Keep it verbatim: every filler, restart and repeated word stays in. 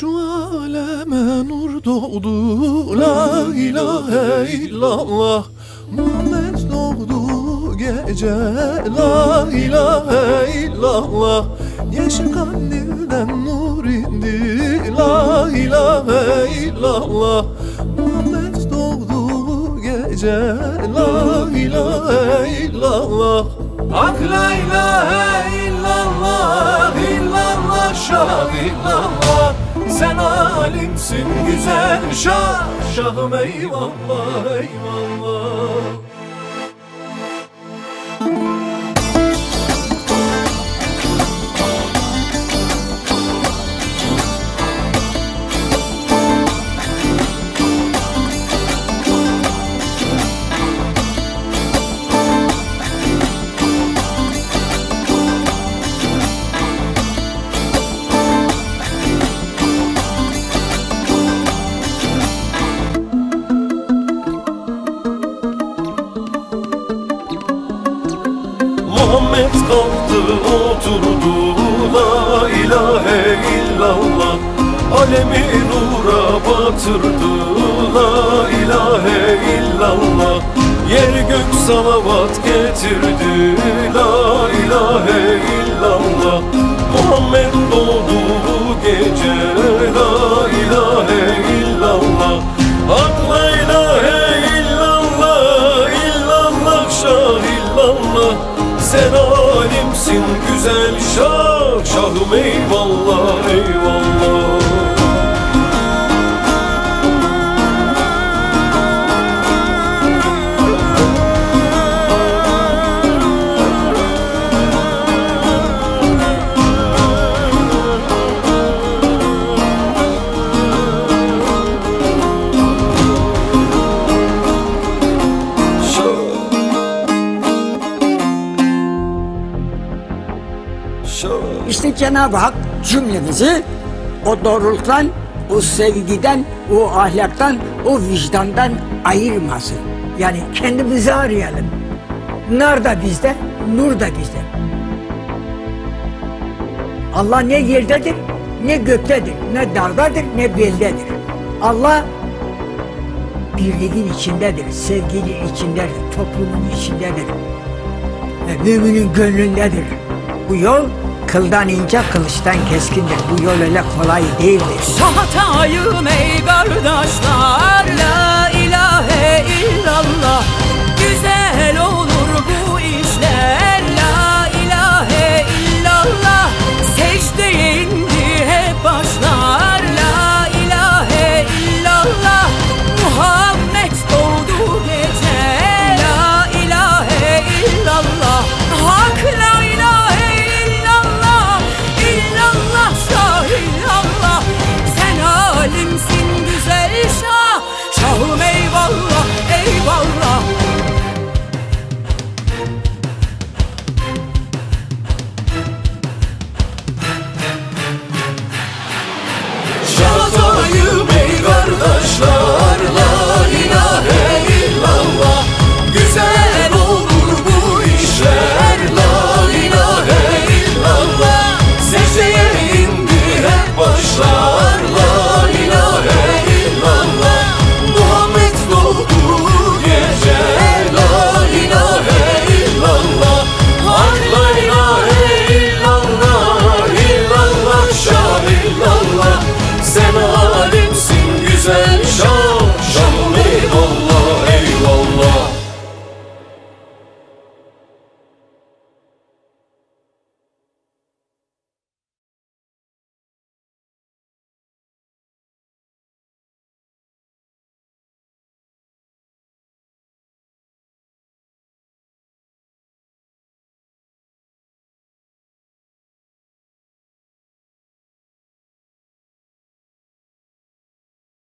Şu aleme nur doğdu, la ilahe illallah. Muhammed doğdu gece, la ilahe illallah. Yeşil kandilden nur indi, la ilahe illallah. Muhammed doğdu gece, la ilahe illallah. Hak la ilahe illallah, illallah şah illallah. Sen alimsin güzel şah, şahım eyvallah eyvallah. Muhammed kalktı oturdu, la ilahe illallah. Alemi nura batırdı, la ilahe illallah. Yer gök salavat getirdi, la ilahe illallah. Muhammed doğdu gece, la ilahe illallah. Hak la ilahe illallah, illallah şah illallah. Sen alimsin güzel şah, şahım eyvallah eyvallah. İşte Cenab-ı Hak cümlemizi o doğruluktan, o sevgiden, o ahlaktan, o vicdandan ayırmasın. Yani kendimizi arayalım. Nar da bizde, nur da bizde. Allah ne yerdedir, ne göktedir, ne dardadır, ne beldedir. Allah birliğin içindedir, sevginin içindedir, toplumun içindedir. Ve müminin gönlündedir. Bu yol kıldan ince, kılıçtan keskindir. Bu yol öyle kolay değildir. Şahatayım ey kardeşler.